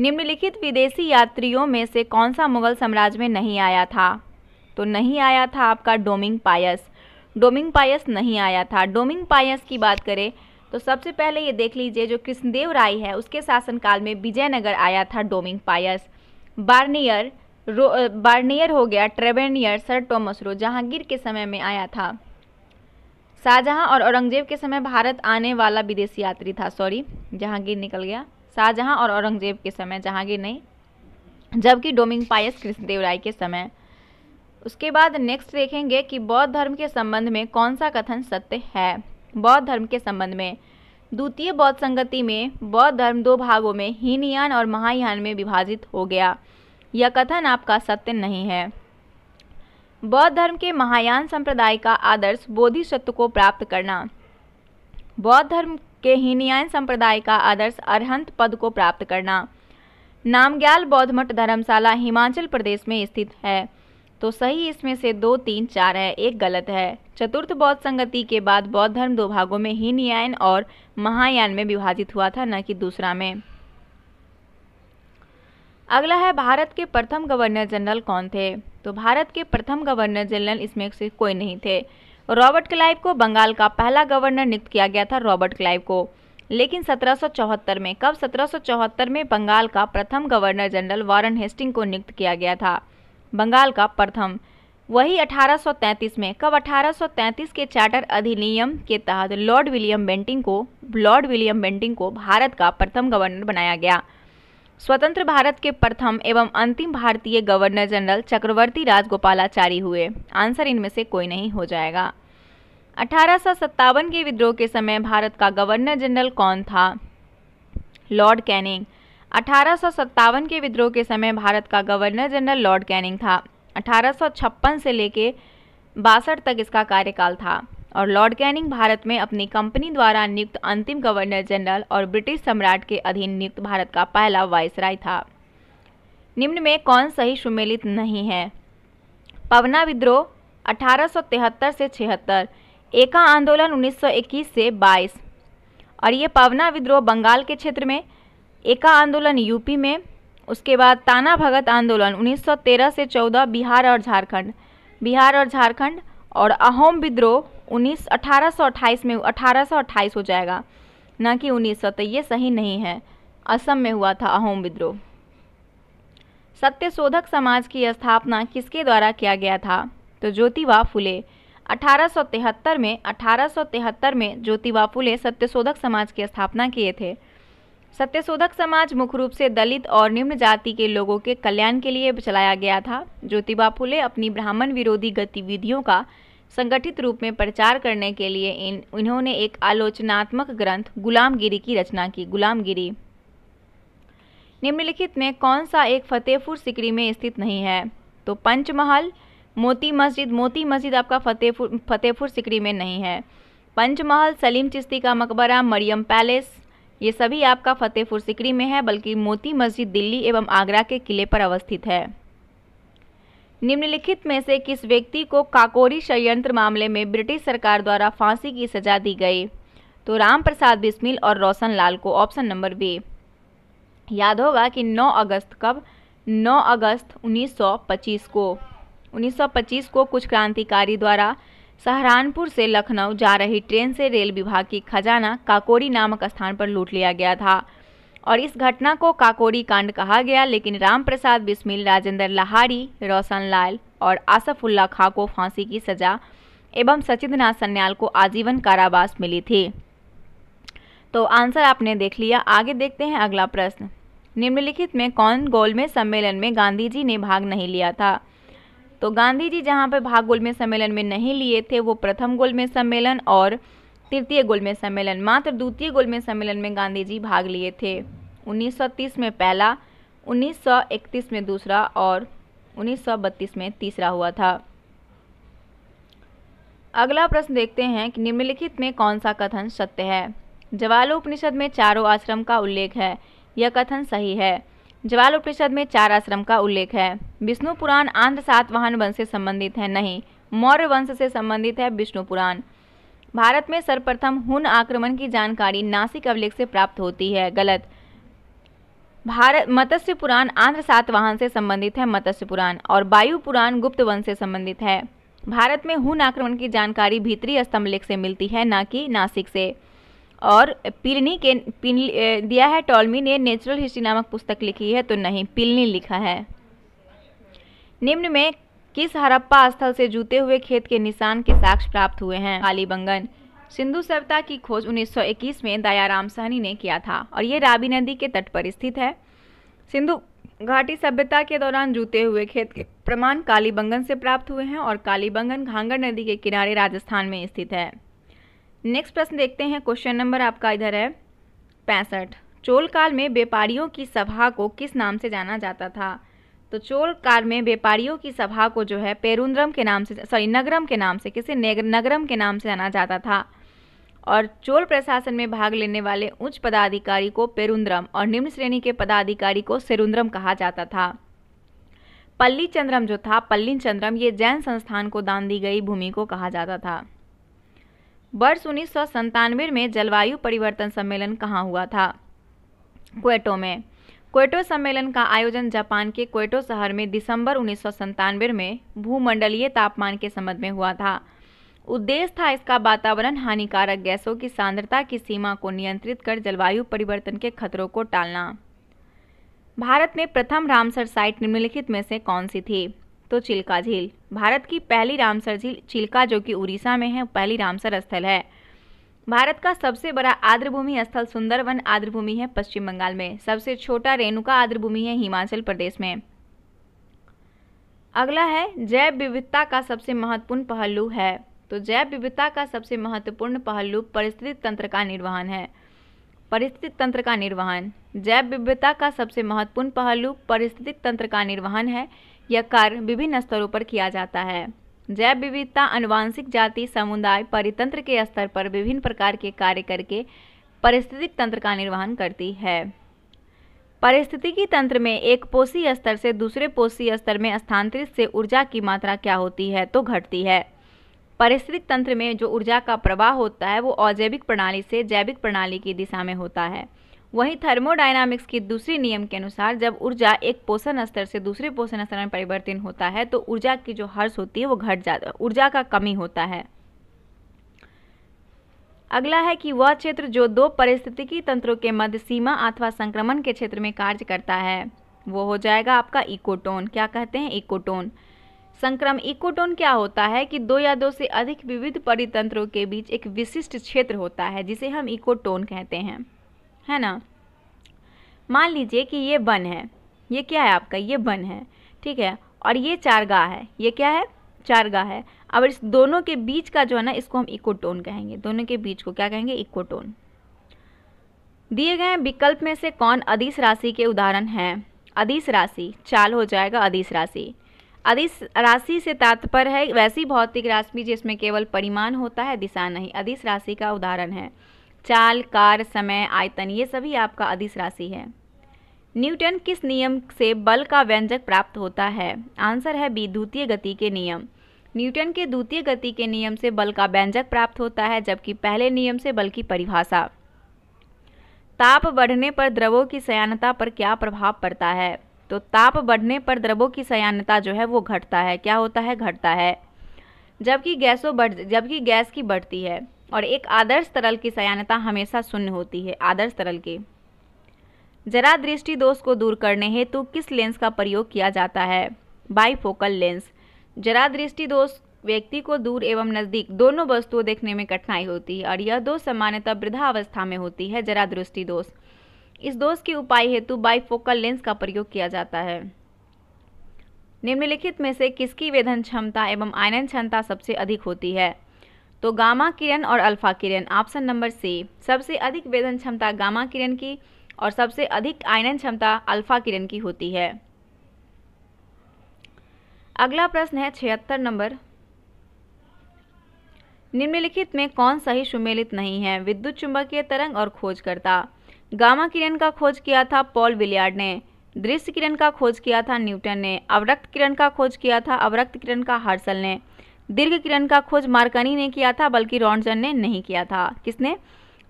निम्नलिखित विदेशी यात्रियों में से कौन सा मुगल साम्राज्य में नहीं आया था? तो नहीं आया था आपका डोमिंग पायस, डोमिंग पायस नहीं आया था। डोमिंग पायस की बात करें तो सबसे पहले ये देख लीजिए, जो कृष्णदेव राय है उसके शासनकाल में विजयनगर आया था डोमिंग पायस। बार्नियर रो बार्नियर हो गया, Tavernier, sir Thomas Roe Jahangir के समय में आया था। शाहजहां और औरंगजेब के समय भारत आने वाला विदेशी यात्री था। सॉरी, जहांगीर निकल गया। शाहजहां और औरंगजेब के समय, जहांगीर नहीं, जबकि डोमिंग पायस कृष्णदेव राय के समय। उसके बाद नेक्स्ट देखेंगे कि बौद्ध धर्म के संबंध में कौन सा कथन सत्य है। बौद्ध धर्म के संबंध में द्वितीय बौद्ध संगति में बौद्ध धर्म दो भागों में, हीनयान और महायान में विभाजित हो गया। यह कथन आपका सत्य नहीं है। बौद्ध धर्म के महायान संप्रदाय का आदर्श बोधिसत्व को प्राप्त करना, बौद्ध धर्म के हीनयान संप्रदाय का आदर्श अरहंत पद को प्राप्त करना। नामग्याल बौद्ध मठ धर्मशाला हिमाचल प्रदेश में स्थित है। तो सही इसमें से दो, तीन, चार है, एक गलत है। चतुर्थ बौद्ध संगति के बाद बौद्ध धर्म दो भागों में, हीनयान और महायान में विभाजित हुआ था, न कि दूसरा में। अगला है भारत के प्रथम गवर्नर जनरल कौन थे? तो भारत के प्रथम गवर्नर जनरल इसमें से कोई नहीं थे। रॉबर्ट क्लाइव को बंगाल का पहला गवर्नर नियुक्त किया गया था, रॉबर्ट क्लाइव को। लेकिन सत्रह सौ चौहत्तर में, कब? सत्रह सौ चौहत्तर में बंगाल का प्रथम गवर्नर जनरल वारन हेस्टिंग को नियुक्त किया गया था, बंगाल का प्रथम। वही अठारह सौ तैंतीस में कब अठारह सौ तैंतीस के चार्टर अधिनियम के तहत लॉर्ड विलियम बेंटिंक को लॉर्ड विलियम बेंटिंक को भारत का प्रथम गवर्नर बनाया गया। स्वतंत्र भारत के प्रथम एवं अंतिम भारतीय गवर्नर जनरल चक्रवर्ती राजगोपालाचारी हुए। आंसर इनमें से कोई नहीं हो जाएगा। अठारह सौ सत्तावन के विद्रोह के समय भारत का गवर्नर जनरल कौन था? Lord Canning. अठारह सौ सत्तावन के विद्रोह के समय भारत का गवर्नर जनरल लॉर्ड कैनिंग था। अठारह सौ छप्पन से लेकर बासठ तक इसका कार्यकाल था और लॉर्ड कैनिंग भारत में अपनी कंपनी द्वारा नियुक्त अंतिम गवर्नर जनरल और ब्रिटिश सम्राट के अधीन नियुक्त भारत का पहला वाइसराय था। निम्न में कौन सही सुमेलित नहीं है? पवना विद्रोह अठारह सौ तिहत्तर से छिहत्तर, एका आंदोलन उन्नीस सौ इक्कीस से बाईस, और ये पवना विद्रोह बंगाल के क्षेत्र में, एका आंदोलन यूपी में, उसके बाद ताना भगत आंदोलन उन्नीस सौ तेरह से चौदह बिहार और झारखंड बिहार और झारखंड और अहोम विद्रोह उन्नीस अठारह सौ अट्ठाईस में अठारह सौ अट्ठाईस हो जाएगा, ना कि उन्नीस सौ, तो ये सही नहीं है। असम में हुआ था अहोम विद्रोह। सत्यशोधक समाज की स्थापना किसके द्वारा किया गया था? तो ज्योतिबा फुले। अठारह सौ तिहत्तर में अठारह सौ तिहत्तर में ज्योतिबा फुले सत्यशोधक समाज की स्थापना किए थे। सत्यशोधक समाज मुख्य रूप से दलित और निम्न जाति के लोगों के कल्याण के लिए चलाया गया था। ज्योतिबा फुले अपनी ब्राह्मण विरोधी गतिविधियों का संगठित रूप में प्रचार करने के लिए इन उन्होंने एक आलोचनात्मक ग्रंथ गुलामगिरी की रचना की। गुलामगिरी। निम्नलिखित में कौन सा एक फतेहपुर सिकरी में स्थित नहीं है? तो पंचमहल, मोती मस्जिद। मोती मस्जिद आपका फतेहपुर फतेहपुर सिकरी में नहीं है। पंचमहल, सलीम चिश्ती का मकबरा, मरियम पैलेस, ये सभी आपका फतेहपुर सिकरी में है, बल्कि मोती मस्जिद दिल्ली एवं आगरा के किले पर अवस्थित है। निम्नलिखित में से किस व्यक्ति को काकोरी षड्यंत्र मामले में ब्रिटिश सरकार द्वारा फांसी की सजा दी गई? तो राम प्रसाद बिस्मिल और रोशन लाल को, ऑप्शन नंबर बी। याद होगा कि नौ अगस्त कब? नौ अगस्त उन्नीस सौ पच्चीस को उन्नीस सौ पच्चीस को कुछ क्रांतिकारी द्वारा सहारनपुर से लखनऊ जा रही ट्रेन से रेल विभाग की खजाना काकोरी नामक स्थान पर लूट लिया गया था और इस घटना को काकोरी कांड कहा गया। लेकिन राम प्रसाद बिस्मिल, राजेंद्र लाहारी, रोशन लाल और आसफुल्ला खां को फांसी की सजा एवं सचिंद्रनाथ सन्याल को आजीवन कारावास मिली थी। तो आंसर आपने देख लिया। आगे देखते हैं अगला प्रश्न। निम्नलिखित में कौन गोलमेज सम्मेलन में गांधी जी ने भाग नहीं लिया था? तो गांधी जी जहाँ पर भाग गोलमेज सम्मेलन में नहीं लिए थे वो प्रथम गोलमेज सम्मेलन और तृतीय गोलमेज सम्मेलन, मात्र द्वितीय गोलमेज सम्मेलन में गांधी जी भाग लिए थे। उन्नीस सौ तीस में पहला, उन्नीस सौ इकतीस में दूसरा और उन्नीस सौ बत्तीस में तीसरा हुआ था। अगला प्रश्न देखते हैं कि निम्नलिखित में कौन सा कथन सत्य है? ज्वालोपनिषद में चारों आश्रम का उल्लेख है, यह कथन सही है। ज्वालोपनिषद में चार आश्रम का उल्लेख है। विष्णु पुराण आंध्र सातवाहन वंश से संबंधित है? नहीं, मौर्य वंश से संबंधित है विष्णु पुराण। भारत में सर्वप्रथम हुन आक्रमण की जानकारी नासिक अभिलेख से प्राप्त होती है। गलत। भारत मत्स्य पुराण आंध्र सातवाहन से संबंधित है, मत्स्य पुराण, और वायु पुराण गुप्त वंश से संबंधित है। भारत में हुन आक्रमण की जानकारी भीतरी स्तंभ लेख से मिलती है, ना कि नासिक से। और पिलनी के पिल, दिया है टॉलमी ने नेचुरल हिस्ट्री नामक पुस्तक लिखी है, तो नहीं, पिलनी लिखा है। निम्न में किस हड़प्पा स्थल से जूते हुए खेत के निशान के साक्ष्य प्राप्त हुए हैं? खाली बंगन। सिंधु सभ्यता की खोज उन्नीस सौ इक्कीस में दयाराम सहनी ने किया था और ये रावी नदी के तट पर स्थित है। सिंधु घाटी सभ्यता के दौरान जूते हुए खेत के प्रमाण काली बंगन से प्राप्त हुए हैं और काली बंगन घांगर नदी के किनारे राजस्थान में स्थित है। नेक्स्ट प्रश्न देखते हैं। क्वेश्चन नंबर आपका इधर है पैंसठ। चोल काल में व्यापारियों की सभा को किस नाम से जाना जाता था? तो चोल काल में व्यापारियों की सभा को जो है पेरुंद्रम के नाम से सॉरी नगरम के नाम से किसे नगरम के नाम से जाना जाता था। और चोल प्रशासन में भाग लेने वाले उच्च पदाधिकारी को पेरुंद्रम और निम्न श्रेणी के पदाधिकारी को सेरुंद्रम कहा जाता था। पल्ली चंद्रम जो था पल्ली चंद्रम ये जैन संस्थान को दान दी गई भूमि को कहा जाता था। वर्ष उन्नीस सौ संतानवे में जलवायु परिवर्तन सम्मेलन कहाँ हुआ था? क्वेटो में। क्वेटो सम्मेलन का आयोजन जापान के क्वेटो शहर में दिसंबर उन्नीस सौ संतानवे में भूमंडलीय तापमान के संबंध में हुआ था। उद्देश्य था इसका वातावरण हानिकारक गैसों की सांद्रता की सीमा को नियंत्रित कर जलवायु परिवर्तन के खतरों को टालना। भारत में प्रथम रामसर साइट निम्नलिखित में से कौन सी थी? तो चिल्का झील, भारत की पहली रामसर झील चिल्का जो कि उड़ीसा में है पहली रामसर स्थल है। भारत का सबसे बड़ा आर्द्रभूमि स्थल सुंदरवन आर्द्रभूमि है पश्चिम बंगाल में। सबसे छोटा रेणुका आर्द्रभूमि है हिमाचल प्रदेश में। अगला है जैव विविधता का सबसे महत्वपूर्ण पहलू है, तो जैव विविधता का सबसे महत्वपूर्ण पहलू पारिस्थितिक तंत्र का निर्वहन है। पारिस्थितिक तंत्र का निर्वहन, जैव विविधता का सबसे महत्वपूर्ण पहलू पारिस्थितिक तंत्र का निर्वहन है। यह कार्य विभिन्न स्तरों पर किया जाता है। जैव विविधता, अनुवांशिक, जाति, समुदाय, परितंत्र के स्तर पर विभिन्न प्रकार के कार्य करके पारिस्थितिक तंत्र का निर्वहन करती है। पारिस्थितिकी तंत्र में एक पोषी स्तर से दूसरे पोषी स्तर में स्थानांतरित से ऊर्जा की मात्रा क्या होती है, तो घटती है। पारिस्थितिक तंत्र में जो ऊर्जा का प्रवाह होता है वो अजैविक प्रणाली से जैविक प्रणाली की दिशा में होता है। वहीं थर्मोडायनामिक्स की दूसरे नियम के अनुसार जब ऊर्जा एक पोषण स्तर से दूसरे पोषण स्तर में परिवर्तित होता है तो ऊर्जा की जो ह्रास होती है वो घट जाता है, ऊर्जा का कमी होता है। अगला है कि वह क्षेत्र जो दो पारिस्थितिकी तंत्रों के मध्य सीमा अथवा संक्रमण के क्षेत्र में कार्य करता है वो हो जाएगा आपका इकोटोन। क्या कहते हैं? इकोटोन। संक्रम इकोटोन क्या होता है कि दो या दो से अधिक विविध परितंत्रों के बीच एक विशिष्ट क्षेत्र होता है जिसे हम इकोटोन कहते हैं, है ना। मान लीजिए कि ये वन है, ये क्या है आपका, ये वन है, ठीक है, और ये चारगाह है, ये क्या है, चारगाह है। अब इस दोनों के बीच का जो है ना इसको हम इकोटोन कहेंगे, दोनों के बीच को क्या कहेंगे, इकोटोन। दिए गए विकल्प में से कौन अदिश राशि के उदाहरण हैं? अदिश राशि, चाल हो जाएगा अदिश राशि। अदिश राशि से तात्पर्य है वैसी भौतिक राशि जिसमें केवल परिमाण होता है, दिशा नहीं। अदिश राशि का उदाहरण है चाल, कार्य, समय, आयतन, ये सभी आपका अदिश राशि है। न्यूटन किस नियम से बल का व्यंजक प्राप्त होता है? आंसर है बी, द्वितीय गति के नियम। न्यूटन के द्वितीय गति के नियम से बल का व्यंजक प्राप्त होता है, जबकि पहले नियम से बल की परिभाषा। ताप बढ़ने पर द्रवों की सयानता पर क्या प्रभाव पड़ता है? तो ताप बढ़ने पर द्रवों की सयानता जो है वो घटता है। क्या होता है? घटता है। जबकि गैसों बढ़ जबकि गैस की बढ़ती है। और एक आदर्श तरल की सयानता हमेशा शून्य होती है, आदर्श तरल की। जरा दृष्टि दोष को दूर करने हेतु किस लेंस का प्रयोग किया जाता है? Bifocal lens. जरा दृष्टि दोष व्यक्ति को दूर एवं नज़दीक दोनों वस्तुओं देखने में कठिनाई होती है और यह दोष सामान्यतः वृद्धावस्था में होती है, जरा दृष्टि दोष। इस दोष के उपाय हेतु बाईफोकल लेंस का प्रयोग किया जाता है। निम्नलिखित में से किसकी वेधन क्षमता एवं आयनन क्षमता सबसे अधिक होती है? तो गामा किरण और अल्फा किरण, ऑप्शन नंबर सी। सबसे अधिक वेधन क्षमता गामा किरण की और सबसे अधिक आयनन क्षमता अल्फा किरण की होती है। अगला प्रश्न है छिहत्तर नंबर, निम्नलिखित में कौन सही सुमेलित नहीं है? विद्युत चुंबकीय तरंग और खोजकर्ता। गामा किरण का खोज किया था पॉल विलियर्ड ने, दृश्य किरण का खोज किया था न्यूटन ने, अवरक्त किरण का खोज किया था अवरक्त किरण का हर्सल ने, दीर्घ किरण का खोज मार्कनी ने किया था बल्कि रॉन्सन ने नहीं किया था। किसने?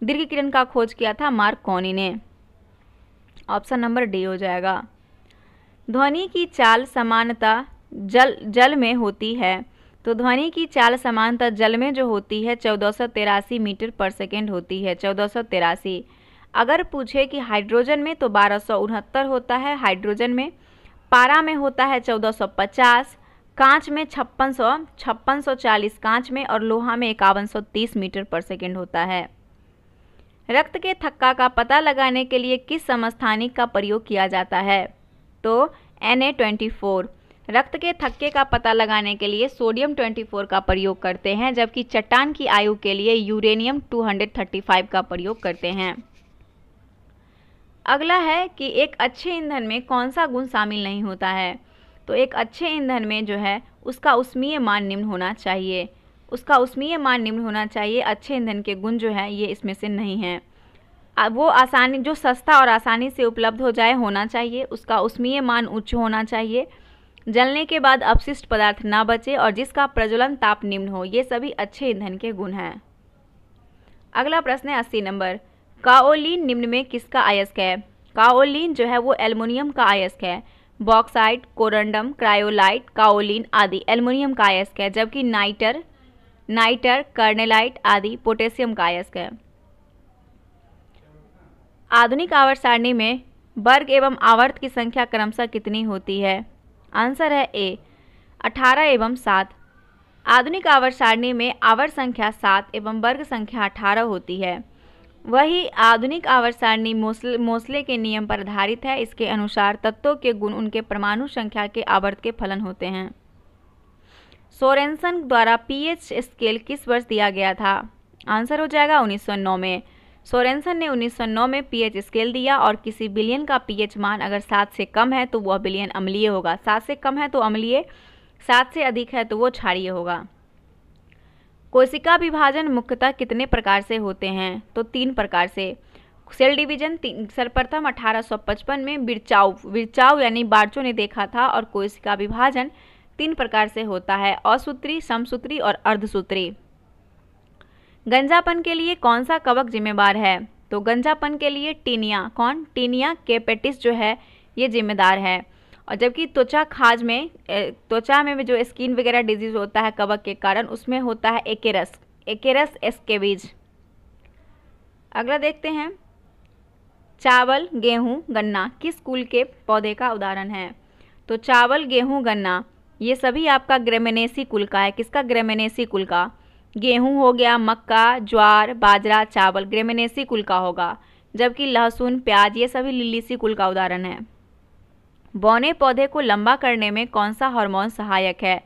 दीर्घ किरण का खोज किया था मार्कोनी ने। ऑप्शन नंबर डी हो जाएगा। ध्वनि की चाल समानता जल जल में होती है, तो ध्वनि की चाल समानता जल में जो होती है चौदह सौ तेरासी मीटर पर सेकेंड होती है, चौदह सौ तेरासी। अगर पूछे कि हाइड्रोजन में तो बारह सौ उनहत्तर होता है हाइड्रोजन में, पारा में होता है चौदह सौ पचास, कांच में छप्पन सौ छप्पन सौ चालीस कांच में, और लोहा में इक्यावन सौ तीस मीटर पर सेकेंड होता है। रक्त के थक्का का पता लगाने के लिए किस समस्थानिक का प्रयोग किया जाता है? तो एन ए ट्वेंटी फोर। रक्त के थक्के का पता लगाने के लिए सोडियम चौबीस का प्रयोग करते हैं, जबकि चट्टान की आयु के लिए यूरेनियम दो सौ पैंतीस का प्रयोग करते हैं। अगला है कि एक अच्छे ईंधन में कौन सा गुण शामिल नहीं होता है? तो एक अच्छे ईंधन में जो है उसका उष्मीय मान निम्न होना चाहिए, उसका उष्मीय मान निम्न होना चाहिए। अच्छे ईंधन के गुण जो है ये इसमें से नहीं हैं। वो आसानी जो सस्ता और आसानी से उपलब्ध हो जाए होना चाहिए, उसका उष्मीय मान उच्च होना चाहिए, जलने के बाद अपशिष्ट पदार्थ ना बचे और जिसका प्रज्वलन ताप निम्न हो, ये सभी अच्छे ईंधन के गुण हैं। अगला प्रश्न है अस्सी नंबर, काओलिन निम्न में किसका अयस्क है? काओलिन जो है वो एल्युमिनियम का अयस्क है। बॉक्साइट, कोरंडम, क्रायोलाइट, काओलिन आदि एल्युमिनियम का अयस्क है, जबकि नाइटर नाइटर कर्नेलाइट आदि पोटेशियम का अयस्क है। आधुनिक आवर्त सारणी में वर्ग एवं आवर्त की संख्या क्रमशः कितनी होती है? आंसर है ए। अठारह एवं सात। आधुनिक आवर्त सारणी में आवर्त संख्या सात एवं वर्ग संख्या अठारह होती है। वही आधुनिक आवर्त सारणी मोसले के नियम पर आधारित है। इसके अनुसार तत्वों के गुण उनके परमाणु संख्या के आवर्त के फलन होते हैं। सोरेनसन द्वारा पीएच स्केल किस वर्ष दिया गया था? आंसर हो जाएगा उन्नीस सौ नौ में। सोरेनसन ने उन्नीस सौ नौ में पीएच स्केल दिया और किसी बिलियन का पीएच मान अगर सात से कम है तो वह बिलियन अम्लीय होगा, सात से कम है तो अम्लीय, सात से अधिक है तो वो क्षारीय होगा। कोशिका विभाजन मुख्यतः कितने प्रकार से होते हैं? तो तीन प्रकार से। सेल डिवीजन सर्वप्रथम अठारह सौ पचपन में बिरचाऊ बिरचाऊ यानी बारचो ने देखा था और कोशिका विभाजन तीन प्रकार से होता है, असूत्री, समसूत्री और अर्धसूत्री। गंजापन के लिए कौन सा कवक जिम्मेदार है? तो गंजापन के लिए टीनिया, कौन? टीनिया केपेटिस जो है ये जिम्मेदार है। और जबकि त्वचा खाज में त्वचा में जो स्किन वगैरह डिजीज होता है कवक के कारण उसमें होता है एकेरस, एकेरस एस्केविज। अगला देखते हैं, चावल, गेहूं, गन्ना किस कुल के पौधे का उदाहरण है? तो चावल, गेहूं, गन्ना ये सभी आपका ग्रेमिनेसी कुल का है। किसका? ग्रेमिनेसी कुल का। गेहूं हो गया, मक्का, ज्वार, बाजरा, चावल ग्रेमिनेसी कुल का होगा। जबकि लहसुन, प्याज ये सभी लिलीसी कुल का उदाहरण है। बौने पौधे को लंबा करने में कौन सा हार्मोन सहायक है?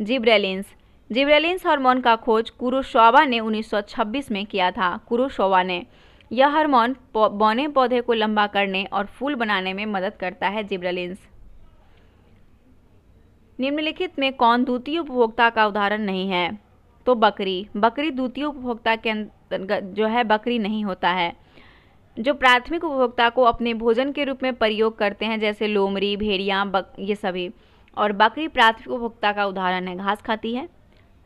जिब्रेलिन्स। जिब्रेलिन्स हार्मोन का खोज कुरुशोवा ने उन्नीस सौ छब्बीस में किया था। कुरुशोवा ने यह हार्मोन बौने पौधे को लंबा करने और फूल बनाने में मदद करता है। जिब्रेलिन्स। निम्नलिखित में कौन द्वितीय उपभोक्ता का उदाहरण नहीं है? तो बकरी। बकरी द्वितीय उपभोक्ता के जो है बकरी नहीं होता है। जो प्राथमिक उपभोक्ता को अपने भोजन के रूप में प्रयोग करते हैं जैसे लोमड़ी, भेड़िया, बक ये सभी, और बकरी प्राथमिक उपभोक्ता का उदाहरण है, घास खाती है।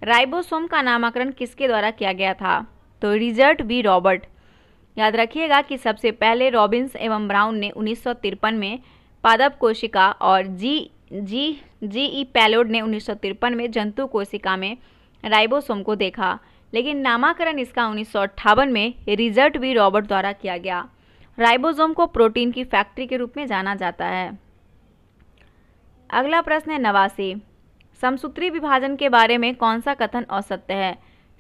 राइबोसोम का नामकरण किसके द्वारा किया गया था? तो रिजर्ट बी रॉबर्ट। याद रखिएगा कि सबसे पहले रॉबिन्स एवं ब्राउन ने उन्नीस सौ तिरपन में पादप कोशिका और जी जी जी ई पैलोड ने उन्नीस सौ तिरपन में जंतु कोशिका में राइबोसोम को देखा, लेकिन नामकरण इसका उन्नीस सौ अट्ठावन में रिजर्ट बी रॉबर्ट द्वारा किया गया। राइबोसोम को प्रोटीन की फैक्ट्री के रूप में जाना जाता है। अगला प्रश्न है नवासी, समसूत्री विभाजन के बारे में कौन सा कथन असत्य है?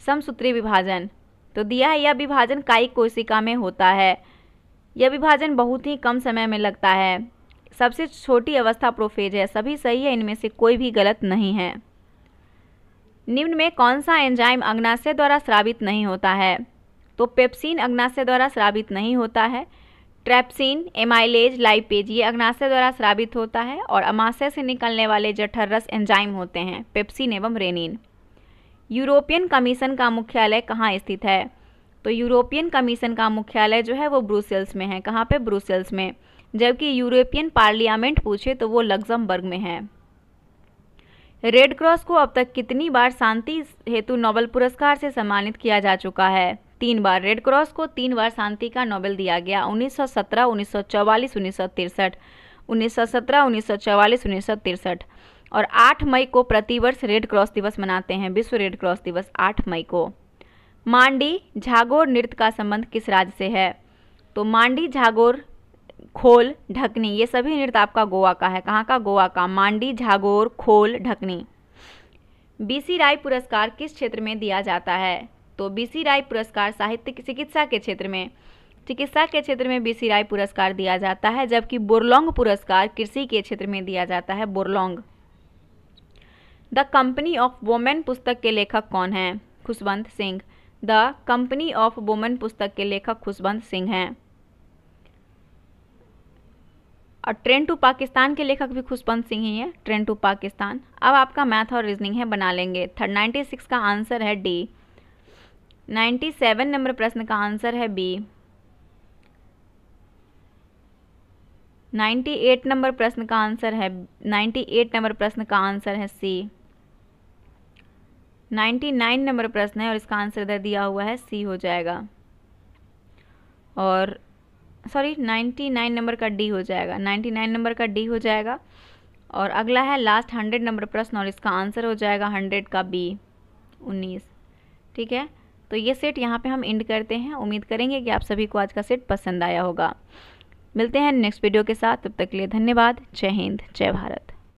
समसूत्री विभाजन तो दिया है, यह विभाजन कायिक कोशिका में होता है। यह विभाजन बहुत ही कम समय में लगता है। सबसे छोटी अवस्था प्रोफेज है। सभी सही है, इनमें से कोई भी गलत नहीं है। निम्न में कौन सा एंजाइम अग्नाशय द्वारा स्रावित नहीं होता है? तो पेप्सिन अग्नाशय द्वारा स्रावित नहीं होता है। ट्रैप्सिन, एमाइलेज, लाइपेज ये अग्नाशय द्वारा स्रावित होता है और अमाशय से निकलने वाले जठर रस एंजाइम होते हैं पेप्सिन एवं रेनिन। यूरोपियन कमीशन का मुख्यालय कहाँ स्थित है? तो यूरोपियन कमीशन का मुख्यालय जो है वो ब्रुसेल्स में है। कहाँ पे? ब्रुसेल्स में। जबकि यूरोपियन पार्लियामेंट पूछे तो वो लग्जमबर्ग में है। रेड क्रॉस को अब तक कितनी बार शांति हेतु नोबेल पुरस्कार से सम्मानित किया जा चुका है? तीन बार। रेड क्रॉस को तीन बार शांति का नोबेल दिया गया, उन्नीस सौ सत्रह, उन्नीस सौ चौवालीस, उन्नीस सौ तिरसठ, उन्नीस सौ सत्रह, उन्नीस सौ चौवालीस, उन्नीस सौ तिरसठ। और आठ मई को प्रतिवर्ष रेड क्रॉस दिवस मनाते हैं, विश्व रेड क्रॉस दिवस आठ मई को। मांडी, झागोर नृत्य का संबंध किस राज्य से है? तो मांडी, झागोर, खोल, ढकनी ये सभी नृत्य आपका गोवा का है। कहाँ का? गोवा का। मांडी, झागोर, खोल, ढकनी। बीसी राय पुरस्कार किस क्षेत्र में दिया जाता है? तो बीसी राय पुरस्कार साहित्य चिकित्सा के क्षेत्र में, चिकित्सा के क्षेत्र में बीसी राय पुरस्कार दिया जाता है। जबकि बोरलोंग पुरस्कार कृषि के क्षेत्र में दिया जाता है, Borlaug. The company of women पुस्तक के लेखक कौन है? Khushwant Singh. The company of women पुस्तक के लेखक खुशवंत सिंह हैं। और ट्रेन टू पाकिस्तान के लेखक भी खुशवंत सिंह ही है। Train to Pakistan. अब आपका मैथ और रीजनिंग है, बना लेंगे। थर्ड नाइन्टी सिक्स का आंसर है डी। नाइन्टी सेवन नंबर प्रश्न का आंसर है बी। नाइन्टी एट नंबर प्रश्न का आंसर है नाइन्टी एट नंबर प्रश्न का आंसर है सी। नाइन्टी नाइन नंबर प्रश्न है और इसका आंसर इधर दिया हुआ है, सी हो जाएगा। और सॉरी निन्यानवे नंबर का डी हो जाएगा, निन्यानवे नंबर का डी हो जाएगा। और अगला है लास्ट सौ नंबर प्रश्न और इसका आंसर हो जाएगा सौ का बी, उन्नीस। ठीक है, तो ये सेट यहाँ पे हम एंड करते हैं। उम्मीद करेंगे कि आप सभी को आज का सेट पसंद आया होगा। मिलते हैं नेक्स्ट वीडियो के साथ, तब तक के लिए धन्यवाद। जय हिंद, जय भारत।